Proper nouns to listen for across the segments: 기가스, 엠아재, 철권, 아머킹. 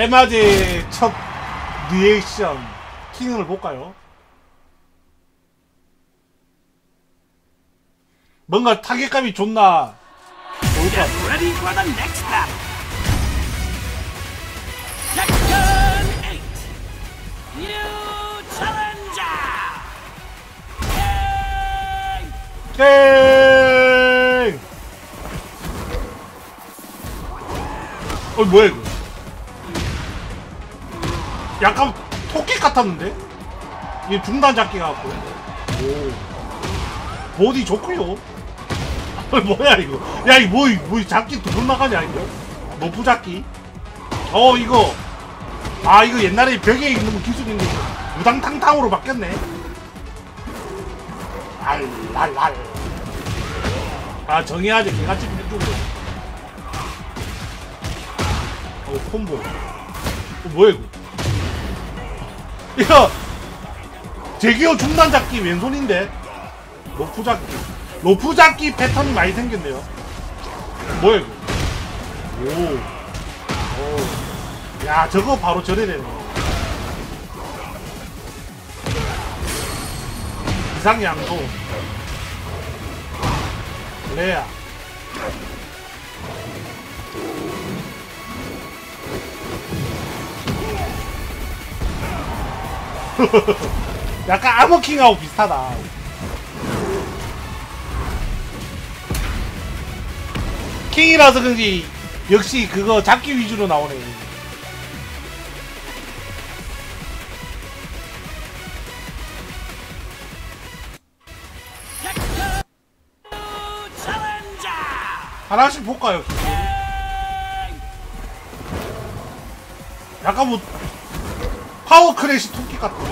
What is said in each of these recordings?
엠아재 첫 리액션 기능을 볼까요? 뭔가 타격감이 존나 좋을 것 같아. 어이 뭐야 이거? 약간 토끼 같았는데? 이게 중단 잡기 같고. 오. 보디 좋고요. 어이 뭐야 이거? 야 이거 뭐 잡기 두 번 나가냐 이거? 너프 잡기? 어 이거. 아 이거 옛날에 벽에 있는 기술인데 무당탕탕으로 바뀌었네. 랄랄랄. 아 정해야지 개같이 해주고. 콤보. 뭐야 이거? 이거 제기어 중단 잡기 왼손인데 로프 잡기. 로프 잡기 패턴이 많이 생겼네요. 뭐야 이거? 오. 오. 야 저거 바로 절해내네. 이상양도. 레아. 약간 아머킹하고 비슷하다. 킹이라서 그런지 역시 그거 잡기 위주로 나오네. 하나씩 볼까요? 약간 뭐 파워 크래시 토끼 같은 거.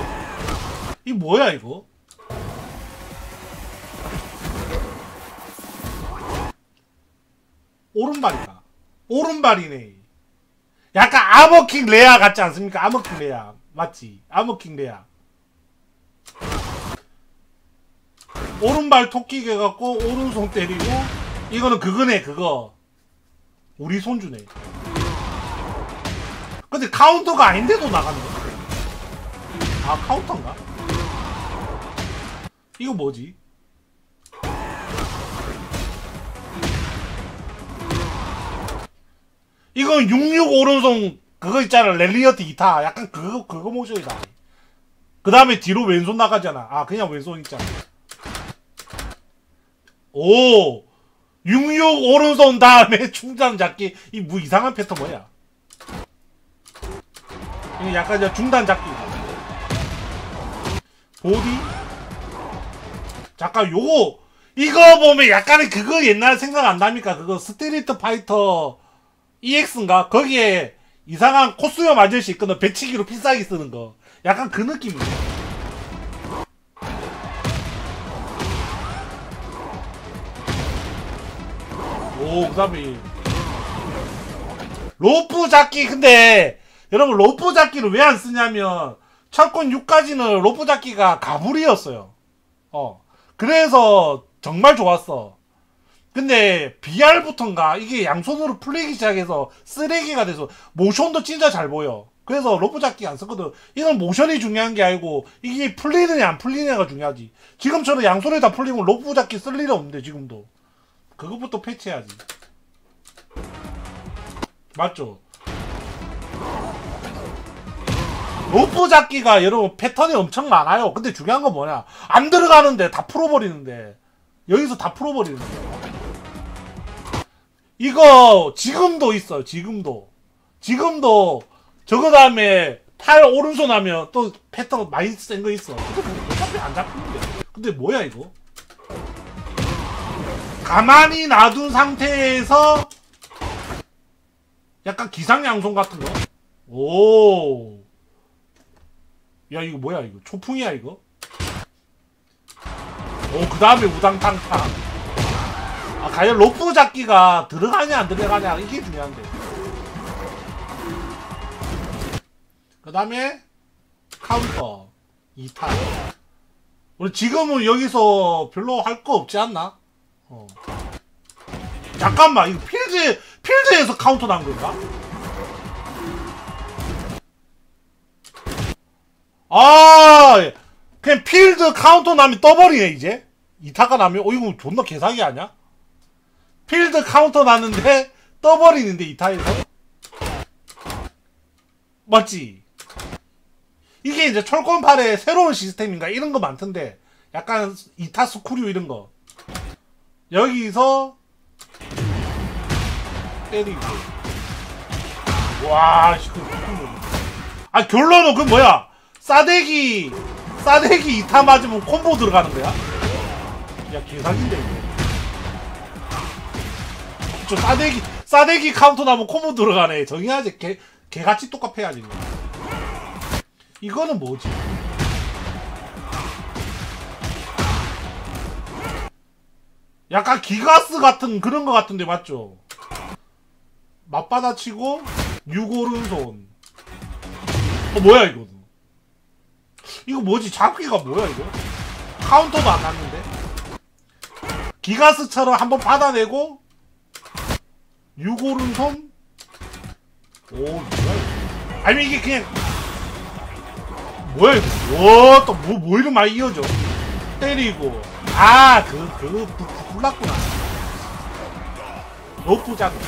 이 뭐야 이거? 오른발이다. 오른발이네. 약간 아머킹 레아 같지 않습니까? 아머킹 레아 맞지? 아머킹 레아. 오른발 토끼 개 갖고 오른손 때리고. 이거는 그거네 그거. 우리 손주네. 근데 카운터가 아닌데도 나가는 거야. 아 카운터인가? 이거 뭐지? 이건 66 오른손 그거 있잖아 랠리어트 기타 약간 그거 모션이다. 그 다음에 뒤로 왼손 나가잖아. 아 그냥 왼손 있잖아. 오 66 오른손 다음에 중단 잡기. 이 뭐 이상한 패턴 뭐야? 이거 약간 중단 잡기. 보디? 잠깐 요거 이거 보면 약간의 그거 옛날 생각 안 납니까? 그거 스트리트 파이터 EX인가? 거기에 이상한 코스염 아저씨 있거든. 배치기로 필살기 쓰는 거 약간 그 느낌이야. 오 그 다음에 로프 잡기. 근데 여러분 로프 잡기를 왜 안 쓰냐면 철권 6까지는 로프 잡기가 가불이었어요. 그래서 정말 좋았어. 근데 BR부터인가 이게 양손으로 풀리기 시작해서 쓰레기가 돼서 모션도 진짜 잘 보여. 그래서 로프 잡기 안 썼거든. 이건 모션이 중요한 게 아니고 이게 풀리느냐 안 풀리느냐가 중요하지. 지금처럼 양손에 다 풀리면 로프 잡기 쓸 일이 없는데 지금도. 그것부터 패치해야지. 맞죠? 로프 잡기가 여러분 패턴이 엄청 많아요. 근데 중요한 건 뭐냐? 안 들어가는데 다 풀어버리는데. 여기서 다 풀어버리는데. 이거 지금도 있어요. 지금도 저거 다음에 팔 오른손 하면 또 패턴 많이 센 거 있어. 근데 어차피 안 잡히는데. 근데 뭐야 이거? 가만히 놔둔 상태에서 약간 기상양손 같은 거? 오. 야 이거 뭐야 이거 초풍이야 이거? 오 그 다음에 우당탕탕. 아 과연 로프 잡기가 들어가냐 안 들어가냐 이게 중요한데. 그 다음에 카운터 2탄. 우리 지금은 여기서 별로 할 거 없지 않나? 잠깐만 이거 필드에서 카운터 난 건가? 아 그냥 필드 카운터 나면 떠버리네. 이제 이타카 나면 이거 존나 개사기 아냐? 필드 카운터 나는데 떠버리는데 이타에서? 맞지? 이게 이제 철권팔의 새로운 시스템인가 이런거 많던데, 약간 이타 스쿠류 이런거 여기서 때리고. 와 아 결론은 그 뭐야, 싸대기 이타 맞으면 콤보 들어가는거야? 야 개사기인데 이거. 저 싸대기 카운터 나면 콤보 들어가네. 정의하지 개같이 똑같아야지. 이거는 뭐지? 약간 기가스 같은 그런 거 같은데 맞죠? 맞받아치고 6오른손. 뭐야 이거? 이거 뭐지? 잡기가 뭐야 이거? 카운터도 안 났는데? 기가스처럼 한번 받아내고 6오른손? 오 뭐야? 아니면 이게 그냥 뭐야 이거? 와, 또 뭐 이런 많이 이어져. 때리고. 아, 그거 불났구나. 높고 작은.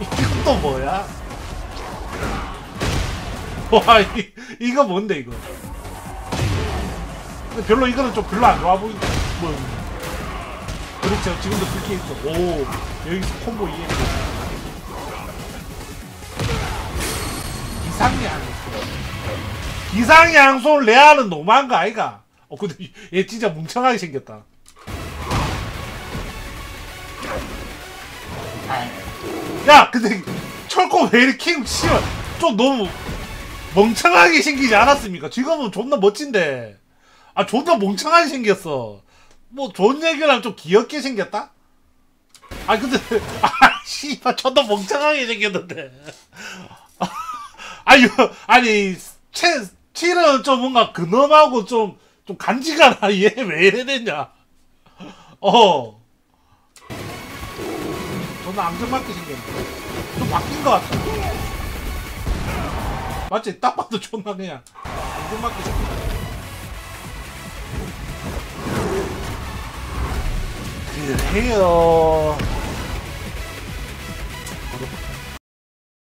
이거 또 뭐야? 와, 이거 뭔데 이거? 근데 별로 이거는 좀 별로 안 좋아 보인다. 뭐. 그렇죠. 지금도 그렇게 있어. 오, 여기서 콤보 이해. 이상이 아니야. 이상양손 레아는 너무한 거 아이가? 근데 얘 진짜 뭉청하게 생겼다. 야 근데 철권 왜 이렇게 씨발 좀 너무 멍청하게 생기지 않았습니까? 지금은 존나 멋진데 아 존나 멍청하게 생겼어. 뭐 좋은 얘기랑 좀 귀엽게 생겼다? 아 근데 아 씨발 존나 멍청하게 생겼는데 아니 7은 좀 뭔가 근엄하고 좀 간지가나. 얘 왜 이래 됐냐. 저는 암전맞게 생겼는데 좀 바뀐 것 같아. 맞지? 딱 봐도 존나 그냥 암전맞게 생겼어. 그래요.